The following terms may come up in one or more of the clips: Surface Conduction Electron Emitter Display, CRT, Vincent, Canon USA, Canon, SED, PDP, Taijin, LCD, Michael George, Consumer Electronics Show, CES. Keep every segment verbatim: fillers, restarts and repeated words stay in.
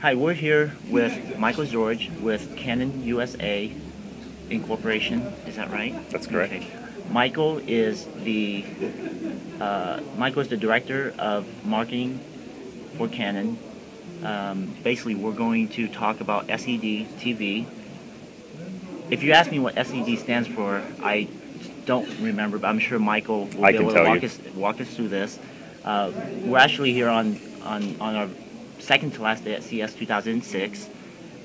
Hi, we're here with Michael George with Canon U S A Incorporation. Is that right? That's correct. Okay. Michael is the uh, Michael is the director of marketing for Canon. Um, basically, we're going to talk about S E D T V. If you ask me what S E D stands for, I don't remember, but I'm sure Michael will I be able to walk us, walk us through this. Uh, we're actually here on, on, on our second to last day at C E S two thousand six,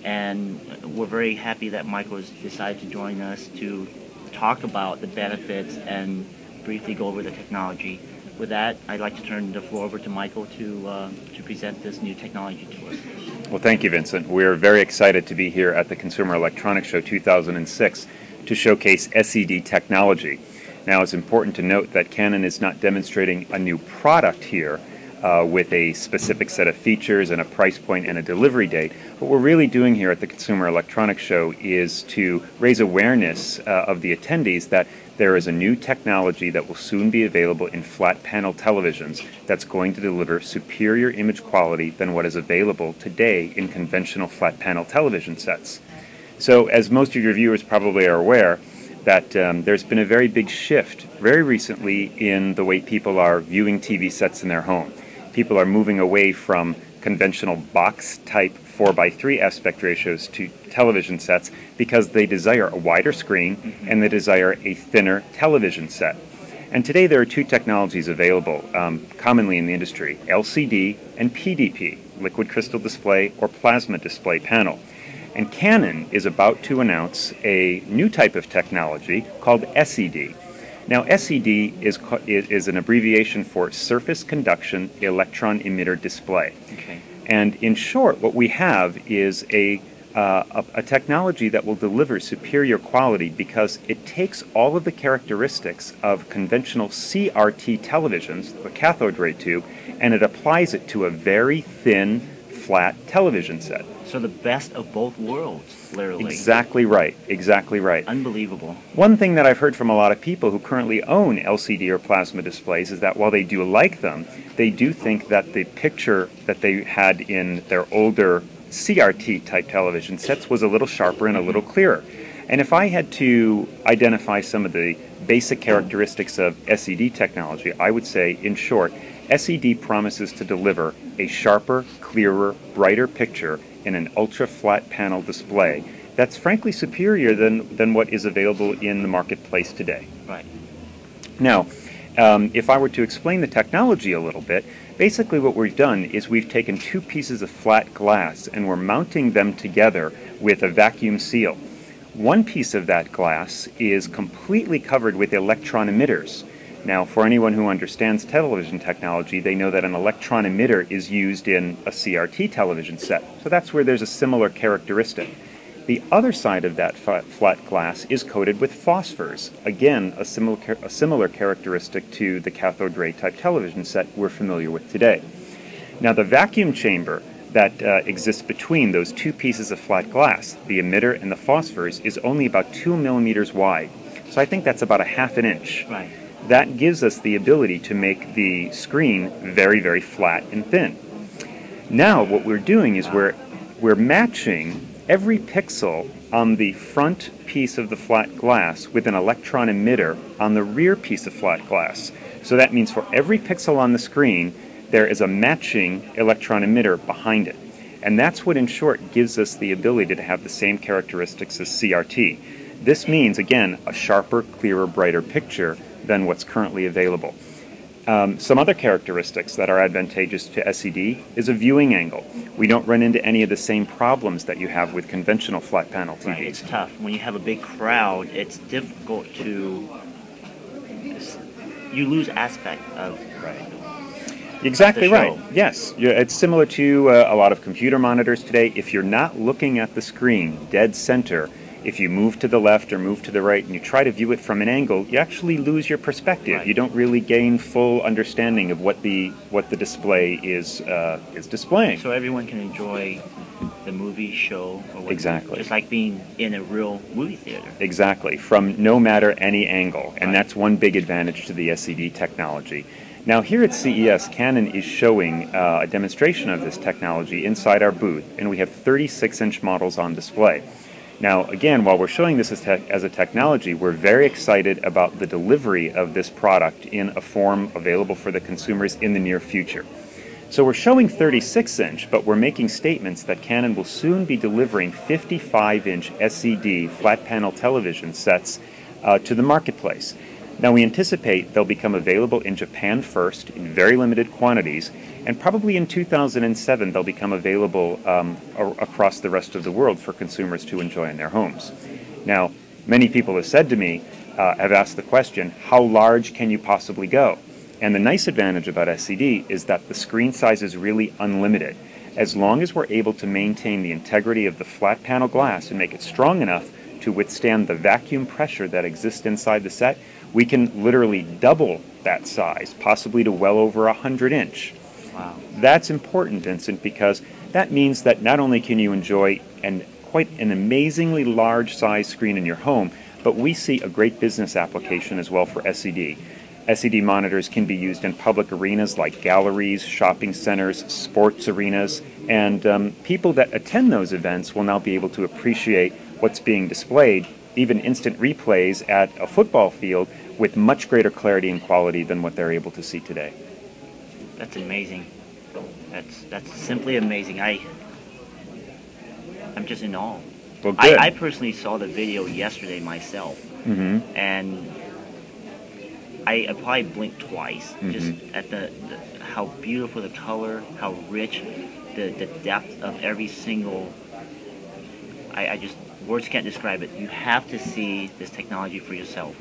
and we're very happy that Michael has decided to join us to talk about the benefits and briefly go over the technology. With that, I'd like to turn the floor over to Michael to, uh, to present this new technology to us. Well, thank you, Vincent. We are very excited to be here at the Consumer Electronics Show two thousand six to showcase S E D technology. Now, it's important to note that Canon is not demonstrating a new product here uh, with a specific set of features and a price point and a delivery date. What we're really doing here at the Consumer Electronics Show is to raise awareness uh, of the attendees that there is a new technology that will soon be available in flat panel televisions that's going to deliver superior image quality than what is available today in conventional flat panel television sets. So, as most of your viewers probably are aware, that um, there's been a very big shift very recently in the way people are viewing T V sets in their home. People are moving away from conventional box type four by three aspect ratios to television sets because they desire a wider screen mm-hmm. and they desire a thinner television set. And today there are two technologies available um, commonly in the industry, L C D and P D P, liquid crystal display or plasma display panel. And Canon is about to announce a new type of technology called S E D. Now S E D is, is an abbreviation for Surface Conduction Electron Emitter Display. Okay. And in short, what we have is a, uh, a, a technology that will deliver superior quality because it takes all of the characteristics of conventional C R T televisions, the cathode ray tube, and it applies it to a very thin, flat television set. So the best of both worlds, literally. Exactly right. Exactly right. Unbelievable. One thing that I've heard from a lot of people who currently own L C D or plasma displays is that while they do like them, they do think that the picture that they had in their older C R T type television sets was a little sharper and a little clearer. And if I had to identify some of the basic characteristics of S E D technology, I would say, in short, S E D promises to deliver a sharper, clearer, brighter picture in an ultra-flat panel display that's frankly superior than, than what is available in the marketplace today. Right. Now, um, if I were to explain the technology a little bit, basically what we've done is we've taken two pieces of flat glass and we're mounting them together with a vacuum seal. One piece of that glass is completely covered with electron emitters. Now, for anyone who understands television technology, they know that an electron emitter is used in a C R T television set. So that's where there's a similar characteristic. The other side of that flat glass is coated with phosphors. Again, a similar, a similar characteristic to the cathode ray type television set we're familiar with today. Now, the vacuum chamber that uh, exists between those two pieces of flat glass, the emitter and the phosphors, is only about two millimeters wide. So I think that's about a half an inch. Right. That gives us the ability to make the screen very, very flat and thin. Now what we're doing is we're, we're matching every pixel on the front piece of the flat glass with an electron emitter on the rear piece of flat glass. So that means for every pixel on the screen, there is a matching electron emitter behind it. And that's what, in short, gives us the ability to have the same characteristics as C R T. This means, again, a sharper, clearer, brighter picture than what's currently available. Um, some other characteristics that are advantageous to S E D is a viewing angle. We don't run into any of the same problems that you have with conventional flat panel T Vs. Right, it's tough. When you have a big crowd, it's difficult to... you lose aspect of... Right. Exactly right. Yes. It's similar to uh, a lot of computer monitors today. If you're not looking at the screen dead center, if you move to the left or move to the right and you try to view it from an angle, you actually lose your perspective. Right. You don't really gain full understanding of what the what the display is uh, is displaying. So everyone can enjoy the movie show or whatever. Exactly. Just like being in a real movie theater. Exactly. From no matter any angle. And right. That's one big advantage to the S E D technology. Now here at C E S, Canon is showing uh, a demonstration of this technology inside our booth, and we have thirty-six inch models on display. Now again, while we're showing this as, te as a technology, we're very excited about the delivery of this product in a form available for the consumers in the near future. So we're showing thirty-six inch, but we're making statements that Canon will soon be delivering fifty-five inch S E D flat panel television sets uh, to the marketplace. Now we anticipate they'll become available in Japan first in very limited quantities, and probably in two thousand seven they'll become available um, across the rest of the world for consumers to enjoy in their homes. Now many people have said to me, uh, have asked the question, how large can you possibly go? And the nice advantage about S E D is that the screen size is really unlimited. As long as we're able to maintain the integrity of the flat panel glass and make it strong enough to withstand the vacuum pressure that exists inside the set, we can literally double that size, possibly to well over one hundred inch. Wow. That's important, Vincent, because that means that not only can you enjoy an, quite an amazingly large size screen in your home, but we see a great business application as well for S E D. S E D monitors can be used in public arenas like galleries, shopping centers, sports arenas, and um, people that attend those events will now be able to appreciate what's being displayed, even instant replays at a football field, with much greater clarity and quality than what they're able to see today. That's amazing. That's that's simply amazing. I I'm just in awe. Well, good. I, I personally saw the video yesterday myself, mm-hmm. and I, I probably blinked twice, mm-hmm. just at the, the how beautiful the color, how rich, the the depth of every single. I, I just. Words can't describe it. You have to see this technology for yourself.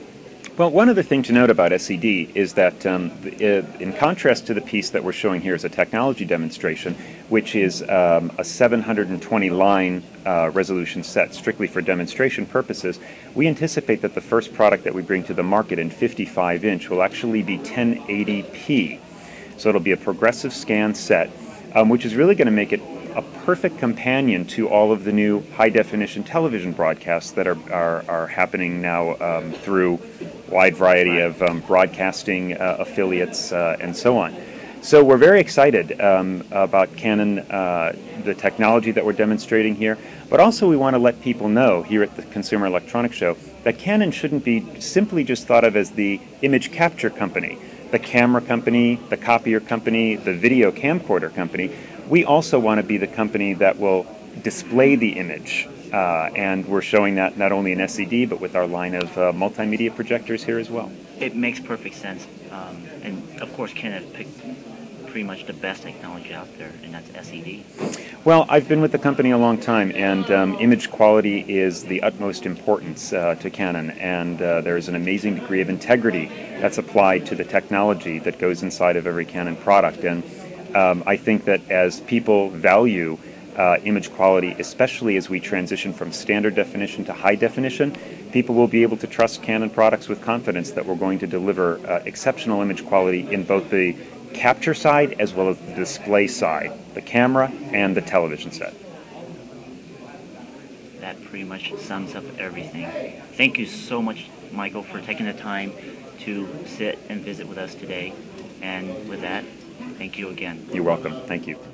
Well, one other thing to note about S E D is that um, in contrast to the piece that we're showing here as a technology demonstration, which is um, a seven hundred twenty line uh, resolution set strictly for demonstration purposes, we anticipate that the first product that we bring to the market in fifty-five inch will actually be ten eighty p. So it'll be a progressive scan set, um, which is really going to make it a perfect companion to all of the new high-definition television broadcasts that are, are, are happening now um, through a wide variety of um, broadcasting uh, affiliates uh, and so on. So we're very excited um, about Canon, uh, the technology that we're demonstrating here, but also we want to let people know here at the Consumer Electronics Show that Canon shouldn't be simply just thought of as the image capture company, the camera company, the copier company, the video camcorder company. We also want to be the company that will display the image, uh, and we're showing that not only in S E D, but with our line of uh, multimedia projectors here as well. It makes perfect sense, um, and of course Canon picked pretty much the best technology out there, and that's S E D. Well, I've been with the company a long time, and um, image quality is the utmost importance uh, to Canon, and uh, there is an amazing degree of integrity that's applied to the technology that goes inside of every Canon product. And Um, I think that as people value uh, image quality, especially as we transition from standard definition to high definition, people will be able to trust Canon products with confidence that we're going to deliver uh, exceptional image quality in both the capture side as well as the display side, the camera and the television set. That pretty much sums up everything. Thank you so much, Michael, for taking the time to sit and visit with us today. And with that, thank you again. You're welcome. Thank you.